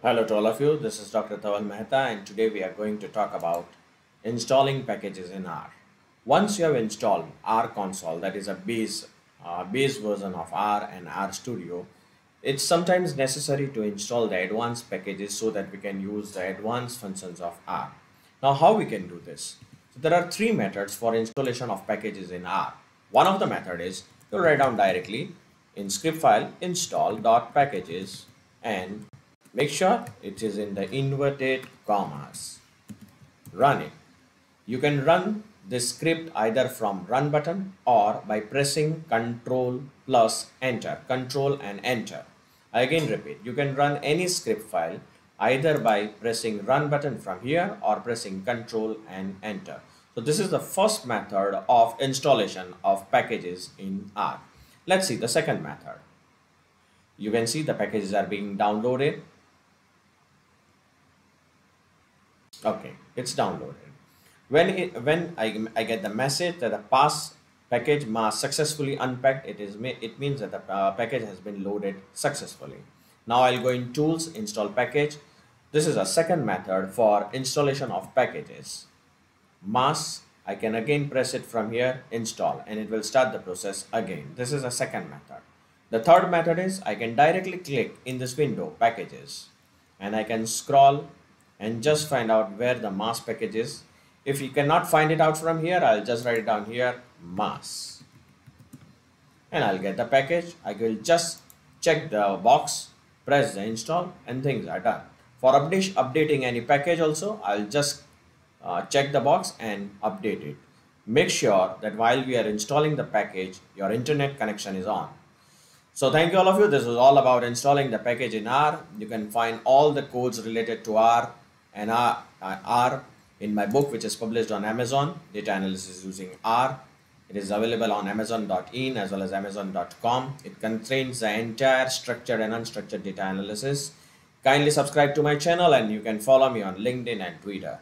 Hello to all of you, this is Dr. Dhaval Maheta, and today we are going to talk about installing packages in R. Once you have installed R console, that is a base version of R and R studio, it's sometimes necessary to install the advanced packages so that we can use the advanced functions of R. Now how we can do this? So there are three methods for installation of packages in R. One of the method is to write down directly in script file install.packages and make sure it is in the inverted commas. Run it. You can run this script either from run button or by pressing Ctrl and Enter. I again repeat, you can run any script file either by pressing run button from here or pressing Ctrl and Enter. So this is the first method of installation of packages in R. Let's see the second method. You can see the packages are being downloaded. Okay, it's downloaded. When I get the message that the past package mask successfully unpacked, it means that the package has been loaded successfully. Now I'll go in tools, install package. This is a second method for installation of packages. Mask, I can again press it from here, install, and it will start the process again. This is a second method. The third method is I can directly click in this window, packages, and I can scroll and just find out where the mask package is. If you cannot find it out from here, I'll just write it down here, mask, and I'll get the package. I will just check the box, press the install, and things are done. For updating any package also, I'll just check the box and update it. Make sure that while we are installing the package, your internet connection is on. So thank you all of you. This was all about installing the package in R. You can find all the codes related to R and R in my book, which is published on Amazon, Data Analysis Using R. It is available on Amazon.in as well as Amazon.com. It contains the entire structured and unstructured data analysis. Kindly subscribe to my channel, and you can follow me on LinkedIn and Twitter.